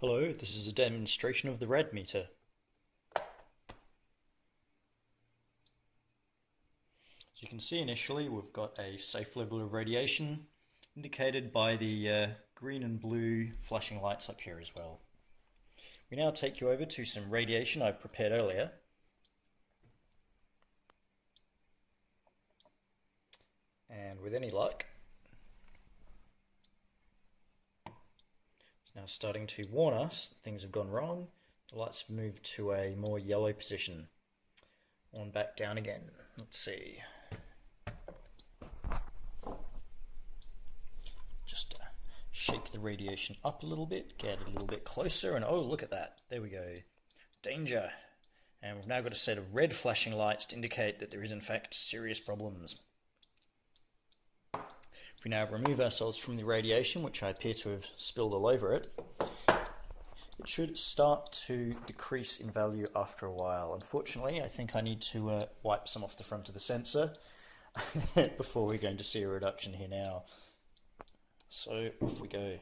Hello, this is a demonstration of the rad meter. As you can see, initially we've got a safe level of radiation indicated by the green and blue flashing lights up here as well. We now take you over to some radiation I prepared earlier. And with any luck, now starting to warn us that things have gone wrong. The lights have moved to a more yellow position. On back down again. Let's see. Just shake the radiation up a little bit, get a little bit closer, and oh, look at that. There we go. Danger. And we've now got a set of red flashing lights to indicate that there is in fact serious problems. If we now remove ourselves from the radiation, which I appear to have spilled all over it, it should start to decrease in value after a while. Unfortunately, I think I need to wipe some off the front of the sensor before we're going to see a reduction here now. So off we go.